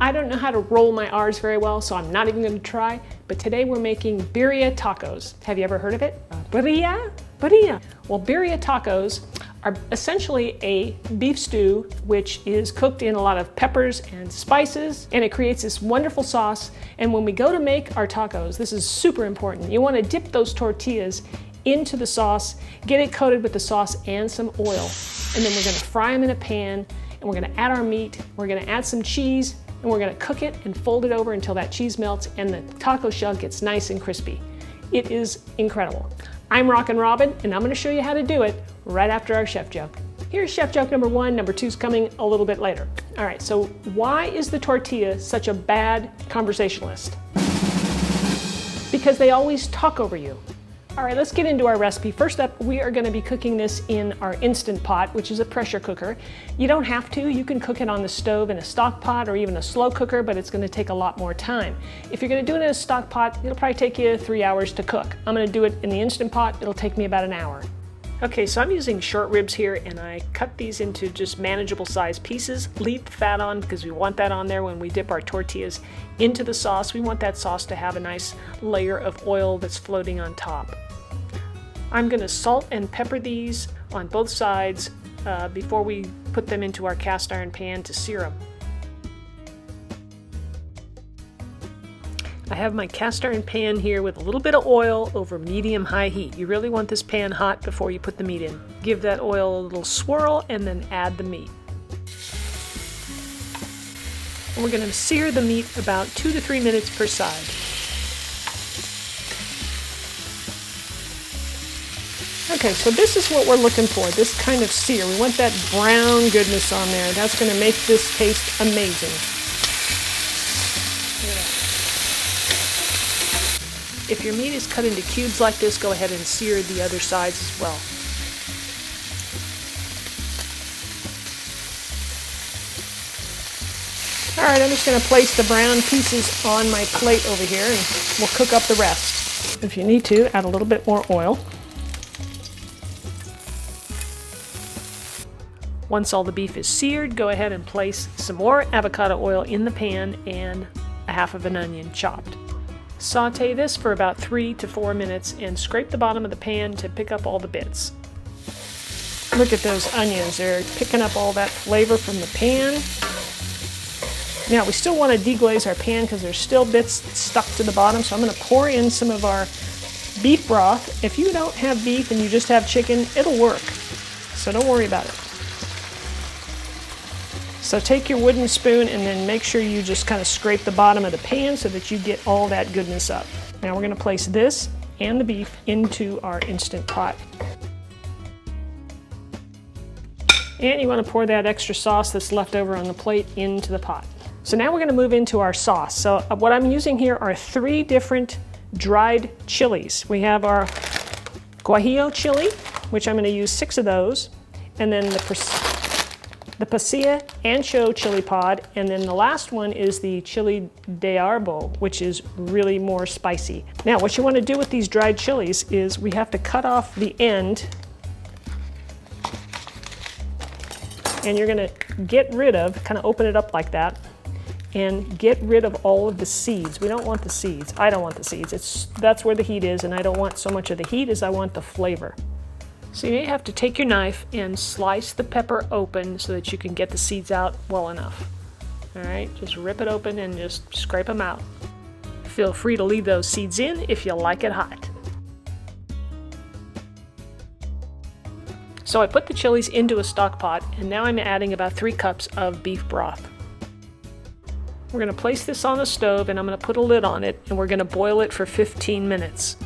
I don't know how to roll my R's very well, so I'm not even going to try, but today we're making birria tacos. Have you ever heard of it? Birria? Birria. Well, birria tacos are essentially a beef stew which is cooked in a lot of peppers and spices, and it creates this wonderful sauce. And when we go to make our tacos, this is super important, you want to dip those tortillas into the sauce, get it coated with the sauce and some oil, and then we're going to fry them in a pan, and we're going to add our meat, we're going to add some cheese, and we're going to cook it and fold it over until that cheese melts and the taco shell gets nice and crispy. It is incredible. I'm Rockin Robin, and I'm going to show you how to do it right after our chef joke. Here's chef joke number one. Number two's coming a little bit later. All right, so why is the tortilla such a bad conversationalist? Because they always talk over you. All right, let's get into our recipe. First up, we are going to be cooking this in our Instant Pot, which is a pressure cooker. You don't have to. You can cook it on the stove in a stock pot or even a slow cooker, but it's going to take a lot more time. If you're going to do it in a stock pot, it'll probably take you 3 hours to cook. I'm going to do it in the Instant Pot. It'll take me about an hour. Okay, so I'm using short ribs here, and I cut these into just manageable size pieces. Leave the fat on because we want that on there when we dip our tortillas into the sauce. We want that sauce to have a nice layer of oil that's floating on top. I'm going to salt and pepper these on both sides before we put them into our cast iron pan to sear them. I have my cast iron pan here with a little bit of oil over medium-high heat. You really want this pan hot before you put the meat in. Give that oil a little swirl and then add the meat. And we're going to sear the meat about 2 to 3 minutes per side. Okay, so this is what we're looking for, this kind of sear. We want that brown goodness on there. That's going to make this taste amazing. If your meat is cut into cubes like this, go ahead and sear the other sides as well. All right, I'm just going to place the brown pieces on my plate over here, and we'll cook up the rest. If you need to, add a little bit more oil. Once all the beef is seared, go ahead and place some more avocado oil in the pan and a half of an onion chopped. Saute this for about 3 to 4 minutes and scrape the bottom of the pan to pick up all the bits. Look at those onions, they're picking up all that flavor from the pan. Now we still want to deglaze our pan because there's still bits stuck to the bottom, so I'm going to pour in some of our beef broth. If you don't have beef and you just have chicken, it'll work, so don't worry about it. So take your wooden spoon and then make sure you just kind of scrape the bottom of the pan so that you get all that goodness up. Now we're going to place this and the beef into our Instant Pot. And you want to pour that extra sauce that's left over on the plate into the pot. So now we're going to move into our sauce. So what I'm using here are 3 different dried chilies. We have our guajillo chili, which I'm going to use 6 of those, and then the pasilla ancho chili pod, and then the last one is the chili de arbol, which is really more spicy. Now what you want to do with these dried chilies is we have to cut off the end, and you're going to get rid of, kind of open it up like that, and get rid of all of the seeds. We don't want the seeds. I don't want the seeds. That's where the heat is, and I don't want so much of the heat as I want the flavor. So you may have to take your knife and slice the pepper open so that you can get the seeds out well enough. All right, just rip it open and just scrape them out. Feel free to leave those seeds in if you like it hot. So I put the chilies into a stock pot, and now I'm adding about 3 cups of beef broth. We're going to place this on the stove, and I'm going to put a lid on it, and we're going to boil it for 15 minutes.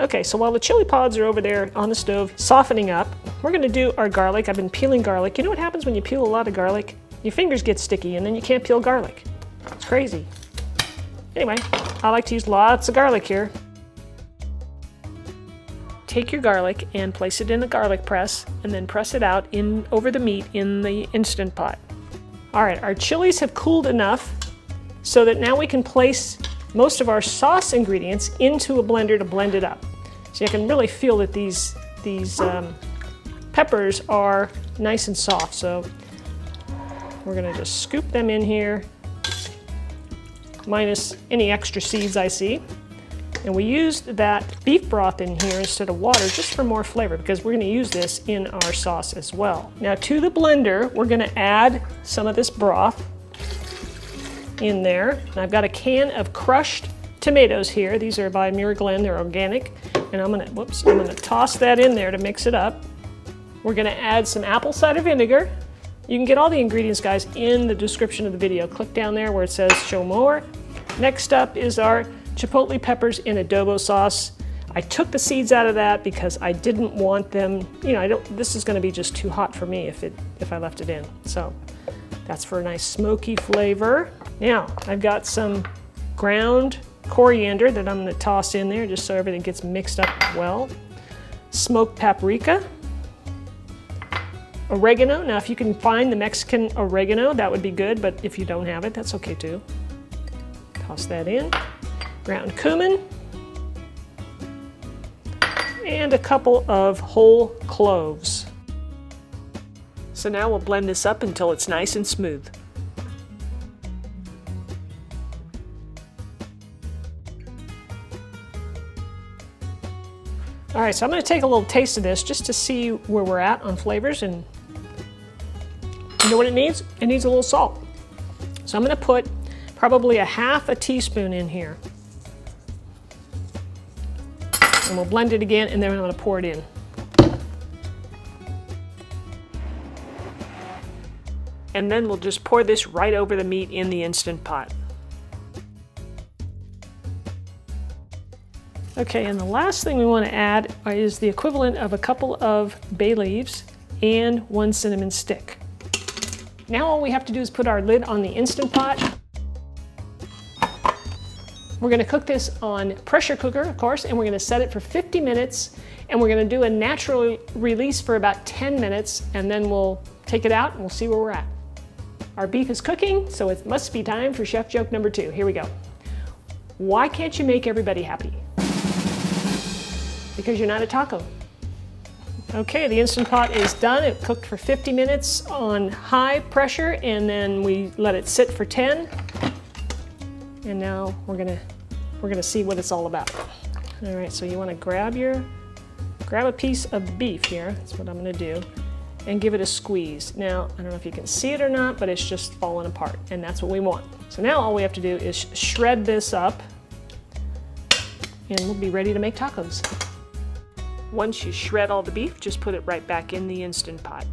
Okay, so while the chili pods are over there on the stove softening up, we're going to do our garlic. I've been peeling garlic. You know what happens when you peel a lot of garlic? Your fingers get sticky and then you can't peel garlic. It's crazy. Anyway, I like to use lots of garlic here. Take your garlic and place it in the garlic press, and then press it out in over the meat in the Instant Pot. All right, our chilies have cooled enough so that now we can place most of our sauce ingredients into a blender to blend it up. So you can really feel that these peppers are nice and soft. So we're gonna just scoop them in here minus any extra seeds I see. And we used that beef broth in here instead of water just for more flavor because we're gonna use this in our sauce as well. Now to the blender, we're gonna add some of this broth in there. And I've got a can of crushed tomatoes here. These are by Muir Glen, they're organic. And I'm gonna toss that in there to mix it up. We're gonna add some apple cider vinegar. You can get all the ingredients, guys, in the description of the video. Click down there where it says show more. Next up is our chipotle peppers in adobo sauce. I took the seeds out of that because I didn't want them, you know, this is gonna be just too hot for me if I left it in. So that's for a nice smoky flavor. Now, I've got some ground coriander that I'm gonna toss in there just so everything gets mixed up well. Smoked paprika. Oregano, now if you can find the Mexican oregano, that would be good, but if you don't have it, that's okay too. Toss that in. Ground cumin, and a couple of whole cloves. So now we'll blend this up until it's nice and smooth. All right, so I'm gonna take a little taste of this just to see where we're at on flavors, and you know what it needs? It needs a little salt. So I'm gonna put probably a half a teaspoon in here. And we'll blend it again, and then I'm gonna pour it in. And then we'll just pour this right over the meat in the Instant Pot. Okay, and the last thing we wanna add is the equivalent of a couple of bay leaves and one cinnamon stick. Now all we have to do is put our lid on the Instant Pot. We're gonna cook this on pressure cooker, of course, and we're gonna set it for 50 minutes, and we're gonna do a natural release for about 10 minutes, and then we'll take it out and we'll see where we're at. Our beef is cooking, so it must be time for chef joke number 2. Here we go. Why can't you make everybody happy? Because you're not a taco. Okay, the Instant Pot is done. It cooked for 50 minutes on high pressure, and then we let it sit for 10. And now we're gonna see what it's all about. All right, so you wanna grab a piece of beef here, that's what I'm gonna do, and give it a squeeze. Now, I don't know if you can see it or not, but it's just falling apart, and that's what we want. So now all we have to do is shred this up, and we'll be ready to make tacos. Once you shred all the beef, just put it right back in the Instant Pot.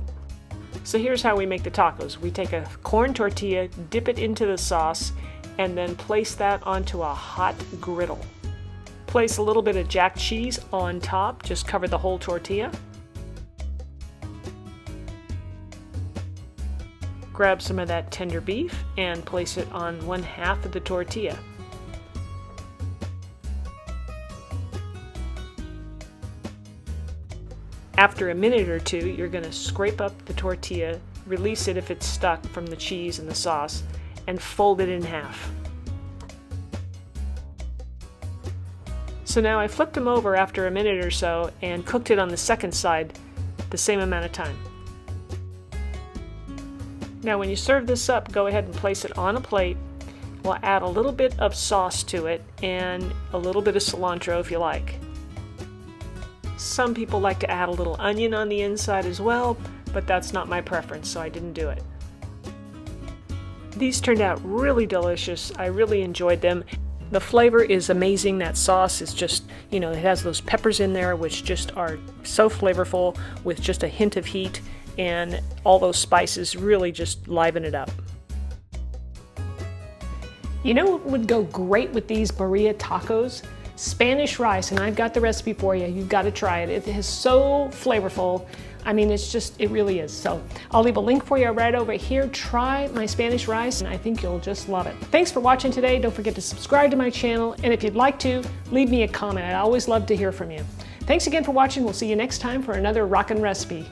So here's how we make the tacos. We take a corn tortilla, dip it into the sauce, and then place that onto a hot griddle. Place a little bit of jack cheese on top, just cover the whole tortilla. Grab some of that tender beef and place it on one half of the tortilla. After a minute or two, you're gonna scrape up the tortilla, release it if it's stuck from the cheese and the sauce, and fold it in half. So now I flipped them over after a minute or so and cooked it on the second side the same amount of time. Now when you serve this up, go ahead and place it on a plate. We'll add a little bit of sauce to it and a little bit of cilantro if you like. Some people like to add a little onion on the inside as well, but that's not my preference, so I didn't do it. These turned out really delicious. I really enjoyed them. The flavor is amazing. That sauce is just, you know, it has those peppers in there, which just are so flavorful with just a hint of heat, and all those spices really just liven it up. You know what would go great with these birria tacos? Spanish rice, and I've got the recipe for you. You've got to try it. It is so flavorful. I mean, it's just, it really is. So I'll leave a link for you right over here. Try my Spanish rice, and I think you'll just love it. Thanks for watching today. Don't forget to subscribe to my channel, and if you'd like to, leave me a comment. I always love to hear from you. Thanks again for watching. We'll see you next time for another rockin' recipe.